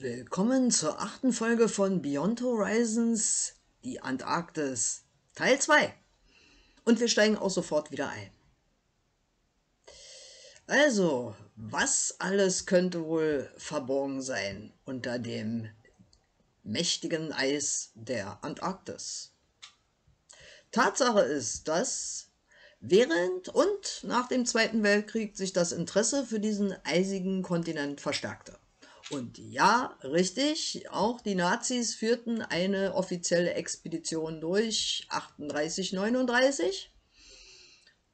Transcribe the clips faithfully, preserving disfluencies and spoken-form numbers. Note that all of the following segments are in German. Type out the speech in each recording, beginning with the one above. Willkommen zur achten Folge von Beyond Horizons, die Antarktis, Teil zwei. Und wir steigen auch sofort wieder ein. Also, was alles könnte wohl verborgen sein unter dem mächtigen Eis der Antarktis? Tatsache ist, dass während und nach dem Zweiten Weltkrieg sich das Interesse für diesen eisigen Kontinent verstärkte. Und ja, richtig, auch die Nazis führten eine offizielle Expedition durch, achtunddreißig, neununddreißig.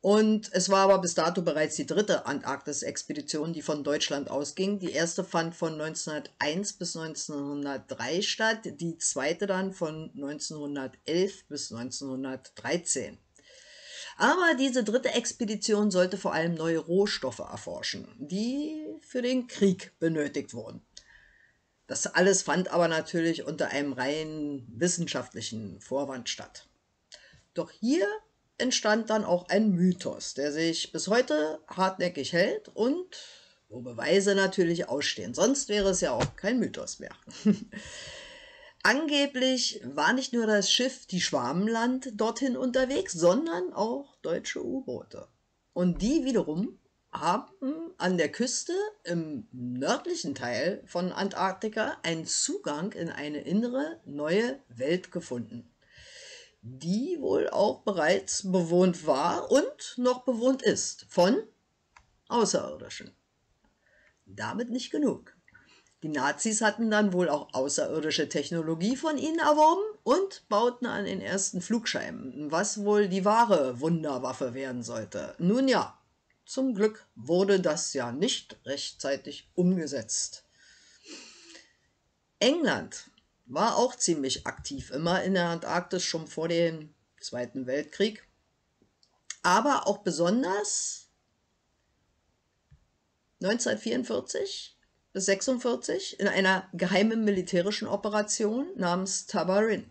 Und es war aber bis dato bereits die dritte Antarktis-Expedition, die von Deutschland ausging. Die erste fand von neunzehnhunderteins bis neunzehnhundertdrei statt, die zweite dann von neunzehnhundertelf bis neunzehnhundertdreizehn. Aber diese dritte Expedition sollte vor allem neue Rohstoffe erforschen, die für den Krieg benötigt wurden. Das alles fand aber natürlich unter einem rein wissenschaftlichen Vorwand statt. Doch hier entstand dann auch ein Mythos, der sich bis heute hartnäckig hält und wo Beweise natürlich ausstehen. Sonst wäre es ja auch kein Mythos mehr. Angeblich war nicht nur das Schiff, die Schwabenland, dorthin unterwegs, sondern auch deutsche U-Boote. Und die wiederum haben an der Küste im nördlichen Teil von Antarktika einen Zugang in eine innere, neue Welt gefunden, die wohl auch bereits bewohnt war und noch bewohnt ist von Außerirdischen. Damit nicht genug. Die Nazis hatten dann wohl auch außerirdische Technologie von ihnen erworben und bauten an den ersten Flugscheiben, was wohl die wahre Wunderwaffe werden sollte. Nun ja, zum Glück wurde das ja nicht rechtzeitig umgesetzt. England war auch ziemlich aktiv, immer in der Antarktis, schon vor dem Zweiten Weltkrieg, aber auch besonders neunzehnhundertvierundvierzig bis neunzehnhundertsechsundvierzig in einer geheimen militärischen Operation namens Tabarin.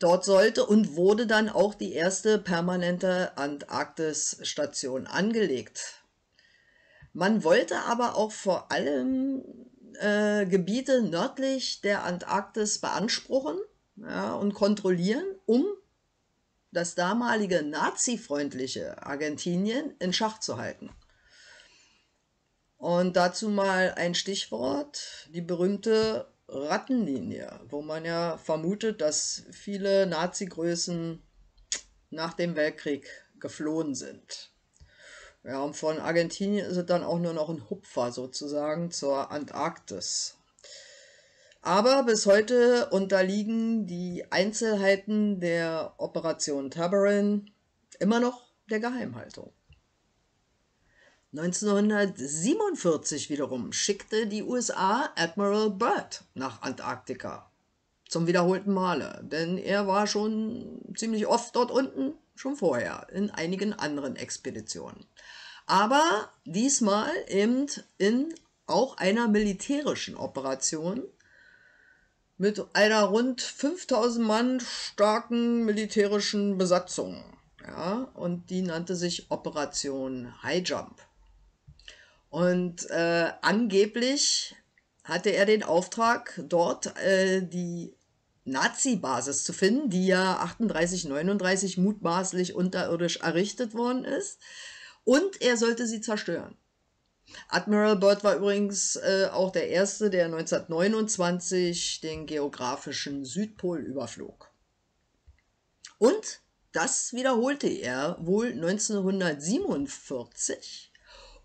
Dort sollte und wurde dann auch die erste permanente Antarktis-Station angelegt. Man wollte aber auch vor allem äh, Gebiete nördlich der Antarktis beanspruchen, ja, und kontrollieren, um das damalige nazifreundliche Argentinien in Schach zu halten. Und dazu mal ein Stichwort, die berühmte Rattenlinie, wo man ja vermutet, dass viele Nazi-Größen nach dem Weltkrieg geflohen sind. Ja, und von Argentinien ist es dann auch nur noch ein Hupfer sozusagen zur Antarktis. Aber bis heute unterliegen die Einzelheiten der Operation Tabarin immer noch der Geheimhaltung. neunzehnhundertsiebenundvierzig wiederum schickte die U S A Admiral Byrd nach Antarktika zum wiederholten Male, denn er war schon ziemlich oft dort unten, schon vorher, in einigen anderen Expeditionen. Aber diesmal eben in auch einer militärischen Operation mit einer rund fünftausend Mann starken militärischen Besatzung. Ja, und die nannte sich Operation Highjump. Und äh, angeblich hatte er den Auftrag, dort äh, die Nazi-Basis zu finden, die ja achtunddreißig, neununddreißig mutmaßlich unterirdisch errichtet worden ist. Und er sollte sie zerstören. Admiral Byrd war übrigens äh, auch der Erste, der neunzehnhundertneunundzwanzig den geografischen Südpol überflog. Und das wiederholte er wohl neunzehnhundertsiebenundvierzig.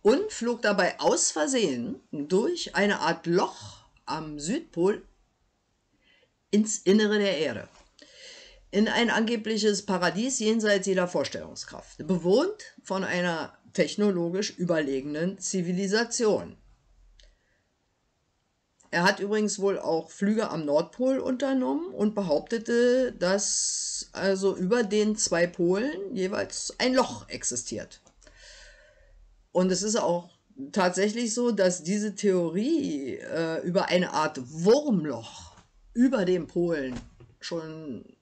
Und flog dabei aus Versehen durch eine Art Loch am Südpol ins Innere der Erde. In ein angebliches Paradies jenseits jeder Vorstellungskraft. Bewohnt von einer technologisch überlegenen Zivilisation. Er hat übrigens wohl auch Flüge am Nordpol unternommen und behauptete, dass also über den zwei Polen jeweils ein Loch existiert. Und es ist auch tatsächlich so, dass diese Theorie äh, über eine Art Wurmloch über den Polen schon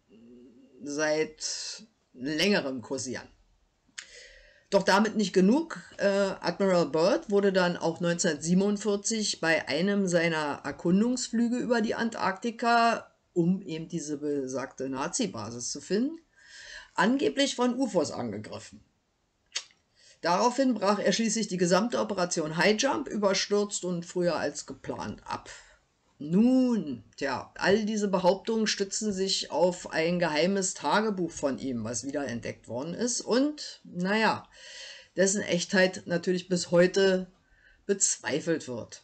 seit längerem kursieren. Doch damit nicht genug. Äh, Admiral Byrd wurde dann auch neunzehnhundertsiebenundvierzig bei einem seiner Erkundungsflüge über die Antarktika, um eben diese besagte Nazi-Basis zu finden, angeblich von U F Os angegriffen. Daraufhin brach er schließlich die gesamte Operation Highjump überstürzt und früher als geplant ab. Nun, tja, all diese Behauptungen stützen sich auf ein geheimes Tagebuch von ihm, was wiederentdeckt worden ist und, naja, dessen Echtheit natürlich bis heute bezweifelt wird.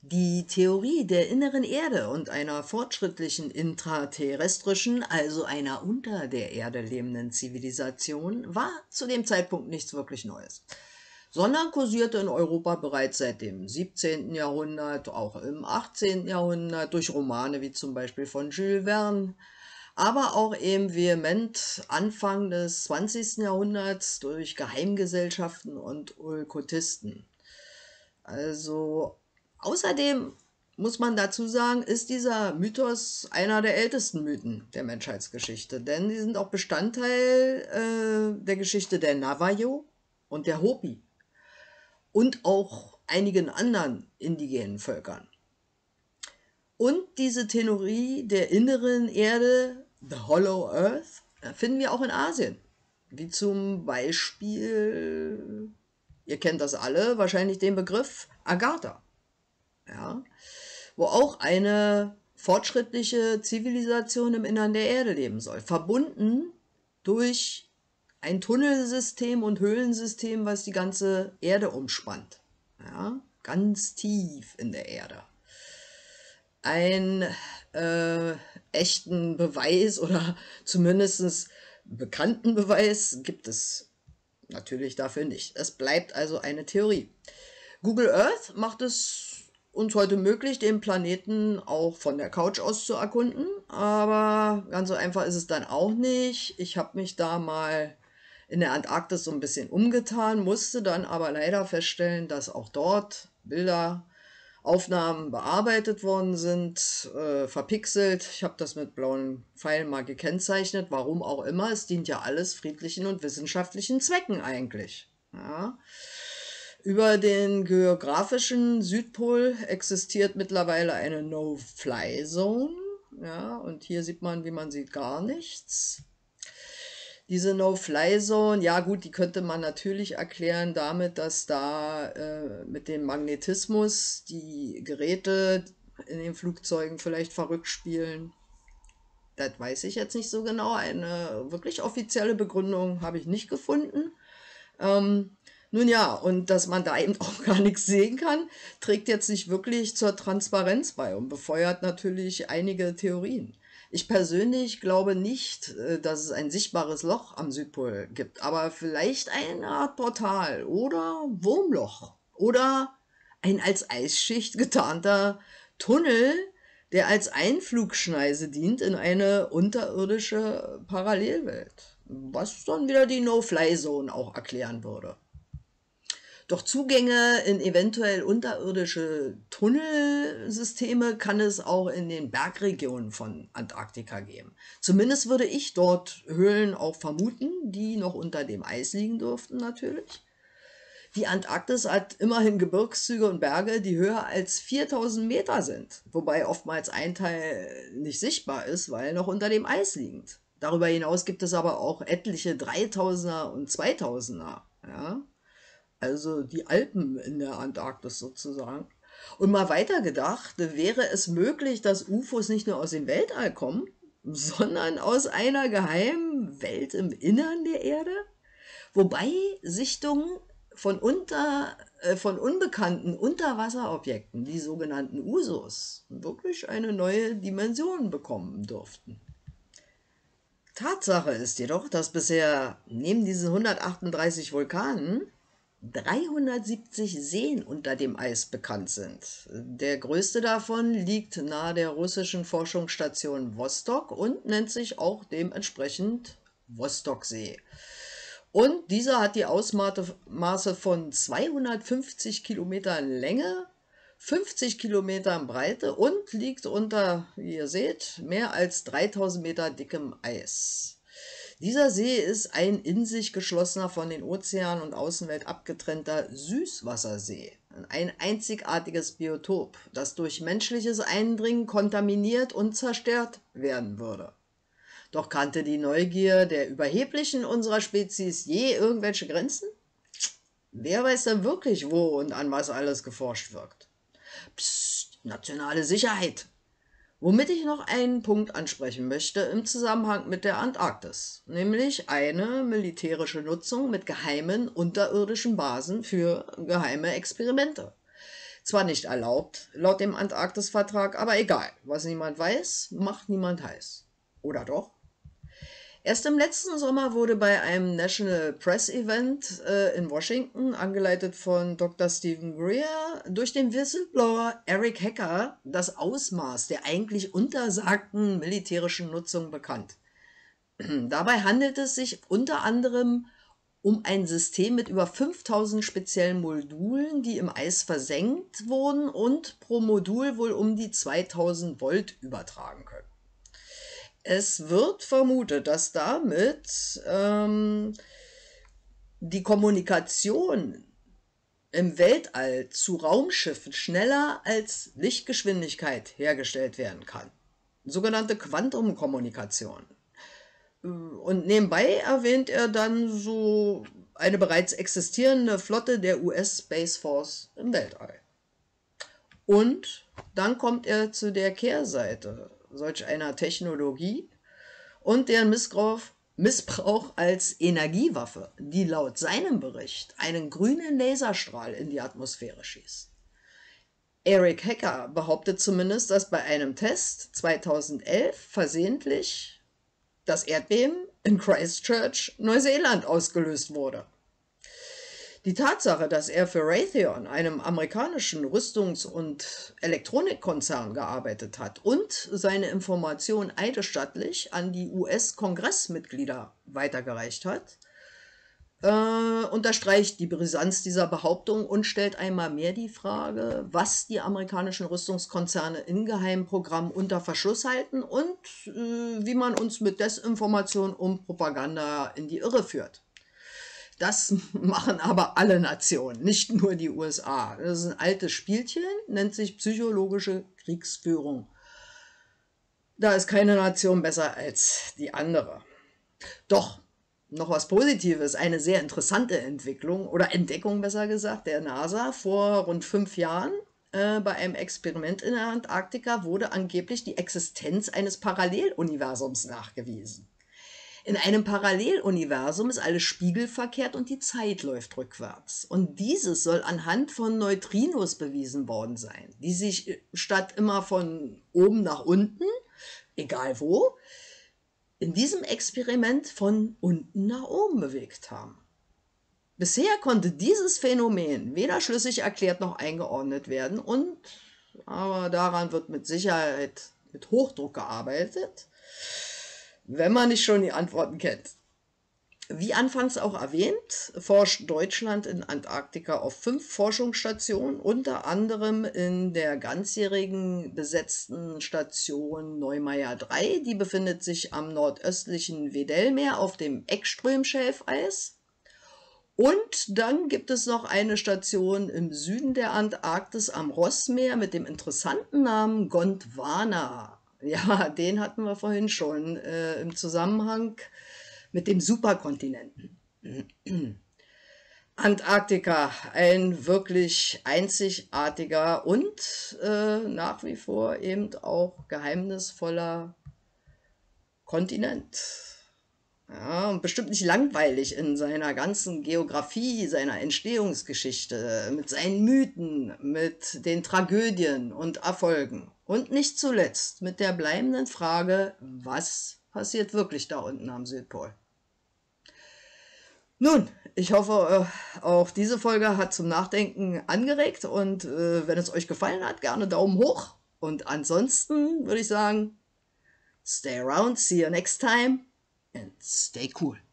Die Theorie der inneren Erde und einer fortschrittlichen intraterrestrischen, also einer unter der Erde lebenden Zivilisation, war zu dem Zeitpunkt nichts wirklich Neues, sondern kursierte in Europa bereits seit dem siebzehnten Jahrhundert, auch im achtzehnten Jahrhundert, durch Romane wie zum Beispiel von Jules Verne, aber auch eben vehement Anfang des zwanzigsten Jahrhunderts durch Geheimgesellschaften und Okkultisten. Also außerdem muss man dazu sagen, ist dieser Mythos einer der ältesten Mythen der Menschheitsgeschichte, denn die sind auch Bestandteil äh, der Geschichte der Navajo und der Hopi. Und auch einigen anderen indigenen Völkern. Und diese Theorie der inneren Erde, the Hollow Earth, finden wir auch in Asien. Wie zum Beispiel, ihr kennt das alle, wahrscheinlich den Begriff Agartha. Ja, wo auch eine fortschrittliche Zivilisation im Innern der Erde leben soll. Verbunden durch ein Tunnelsystem und Höhlensystem, was die ganze Erde umspannt. Ja, ganz tief in der Erde. Einen äh, echten Beweis oder zumindest bekannten Beweis gibt es natürlich dafür nicht. Es bleibt also eine Theorie. Google Earth macht es uns heute möglich, den Planeten auch von der Couch aus zu erkunden. Aber ganz so einfach ist es dann auch nicht. Ich habe mich da mal in der Antarktis so ein bisschen umgetan, musste dann aber leider feststellen, dass auch dort Bilder, Aufnahmen bearbeitet worden sind, äh, verpixelt. Ich habe das mit blauen Pfeilen mal gekennzeichnet, warum auch immer. Es dient ja alles friedlichen und wissenschaftlichen Zwecken eigentlich. Ja. Über den geografischen Südpol existiert mittlerweile eine No-Fly-Zone. Ja, und hier sieht man, wie man sieht, gar nichts. Diese No-Fly-Zone, ja gut, die könnte man natürlich erklären damit, dass da äh, mit dem Magnetismus die Geräte in den Flugzeugen vielleicht verrückt spielen. Das weiß ich jetzt nicht so genau. Eine wirklich offizielle Begründung habe ich nicht gefunden. Ähm, nun ja, und dass man da eben auch gar nichts sehen kann, trägt jetzt nicht wirklich zur Transparenz bei und befeuert natürlich einige Theorien. Ich persönlich glaube nicht, dass es ein sichtbares Loch am Südpol gibt, aber vielleicht eine Art Portal oder Wurmloch oder ein als Eisschicht getarnter Tunnel, der als Einflugschneise dient in eine unterirdische Parallelwelt, was dann wieder die No-Fly-Zone auch erklären würde. Doch Zugänge in eventuell unterirdische Tunnelsysteme kann es auch in den Bergregionen von Antarktika geben. Zumindest würde ich dort Höhlen auch vermuten, die noch unter dem Eis liegen dürften natürlich. Die Antarktis hat immerhin Gebirgszüge und Berge, die höher als viertausend Meter sind, wobei oftmals ein Teil nicht sichtbar ist, weil noch unter dem Eis liegend. Darüber hinaus gibt es aber auch etliche dreitausender und zweitausender, ja. Also die Alpen in der Antarktis sozusagen. Und mal weitergedacht, wäre es möglich, dass U F Os nicht nur aus dem Weltall kommen, sondern aus einer geheimen Welt im Innern der Erde? Wobei Sichtungen von, unter, äh, von unbekannten Unterwasserobjekten, die sogenannten U S Os, wirklich eine neue Dimension bekommen dürften. Tatsache ist jedoch, dass bisher neben diesen hundertachtunddreißig Vulkanen dreihundertsiebzig Seen unter dem Eis bekannt sind. Der größte davon liegt nahe der russischen Forschungsstation Vostok und nennt sich auch dementsprechend Vostoksee. Und dieser hat die Ausmaße von zweihundertfünfzig Kilometern Länge, fünfzig Kilometern Breite und liegt unter, wie ihr seht, mehr als dreitausend Meter dickem Eis. Dieser See ist ein in sich geschlossener, von den Ozeanen und Außenwelt abgetrennter Süßwassersee. Ein einzigartiges Biotop, das durch menschliches Eindringen kontaminiert und zerstört werden würde. Doch kannte die Neugier der Überheblichen unserer Spezies je irgendwelche Grenzen? Wer weiß denn wirklich, wo und an was alles geforscht wird? Psst, nationale Sicherheit! Womit ich noch einen Punkt ansprechen möchte im Zusammenhang mit der Antarktis, nämlich eine militärische Nutzung mit geheimen unterirdischen Basen für geheime Experimente. Zwar nicht erlaubt, laut dem Antarktisvertrag, aber egal, was niemand weiß, macht niemand heiß. Oder doch? Erst im letzten Sommer wurde bei einem National Press Event äh, in Washington, angeleitet von Doktor Stephen Greer, durch den Whistleblower Eric Hecker das Ausmaß der eigentlich untersagten militärischen Nutzung bekannt. Dabei handelt es sich unter anderem um ein System mit über fünftausend speziellen Modulen, die im Eis versenkt wurden und pro Modul wohl um die zweitausend Volt übertragen können. Es wird vermutet, dass damit ähm, die Kommunikation im Weltall zu Raumschiffen schneller als Lichtgeschwindigkeit hergestellt werden kann. Sogenannte Quantenkommunikation. Und nebenbei erwähnt er dann so eine bereits existierende Flotte der U S Space Force im Weltall. Und dann kommt er zu der Kehrseite solch einer Technologie und deren Missbrauch, Missbrauch als Energiewaffe, die laut seinem Bericht einen grünen Laserstrahl in die Atmosphäre schießt. Eric Hecker behauptet zumindest, dass bei einem Test zweitausendelf versehentlich das Erdbeben in Christchurch, Neuseeland, ausgelöst wurde. Die Tatsache, dass er für Raytheon, einem amerikanischen Rüstungs- und Elektronikkonzern, gearbeitet hat und seine Informationen eidesstattlich an die U S-Kongressmitglieder weitergereicht hat, äh, unterstreicht die Brisanz dieser Behauptung und stellt einmal mehr die Frage, was die amerikanischen Rüstungskonzerne in geheimen Programmen unter Verschluss halten und äh, wie man uns mit Desinformation und Propaganda in die Irre führt. Das machen aber alle Nationen, nicht nur die U S A. Das ist ein altes Spielchen, nennt sich psychologische Kriegsführung. Da ist keine Nation besser als die andere. Doch, noch was Positives, eine sehr interessante Entwicklung oder Entdeckung besser gesagt, der NASA vor rund fünf Jahren. Äh, bei einem Experiment in der Antarktika wurde angeblich die Existenz eines Paralleluniversums nachgewiesen. In einem Paralleluniversum ist alles spiegelverkehrt und die Zeit läuft rückwärts. Und dieses soll anhand von Neutrinos bewiesen worden sein, die sich statt immer von oben nach unten, egal wo, in diesem Experiment von unten nach oben bewegt haben. Bisher konnte dieses Phänomen weder schlüssig erklärt noch eingeordnet werden, und aber daran wird mit Sicherheit mit Hochdruck gearbeitet, wenn man nicht schon die Antworten kennt. Wie anfangs auch erwähnt, forscht Deutschland in Antarktika auf fünf Forschungsstationen, unter anderem in der ganzjährigen besetzten Station Neumayer drei. Die befindet sich am nordöstlichen Wedellmeer auf dem Ekström-Schelfeis. Und dann gibt es noch eine Station im Süden der Antarktis am Rossmeer mit dem interessanten Namen Gondwana. Ja, den hatten wir vorhin schon äh, im Zusammenhang mit dem Superkontinenten. Antarktika, ein wirklich einzigartiger und äh, nach wie vor eben auch geheimnisvoller Kontinent. Ja, und bestimmt nicht langweilig in seiner ganzen Geografie, seiner Entstehungsgeschichte, mit seinen Mythen, mit den Tragödien und Erfolgen. Und nicht zuletzt mit der bleibenden Frage, was passiert wirklich da unten am Südpol? Nun, ich hoffe, auch diese Folge hat zum Nachdenken angeregt, und äh, wenn es euch gefallen hat, gerne Daumen hoch. Und ansonsten würde ich sagen, stay around, see you next time and stay cool.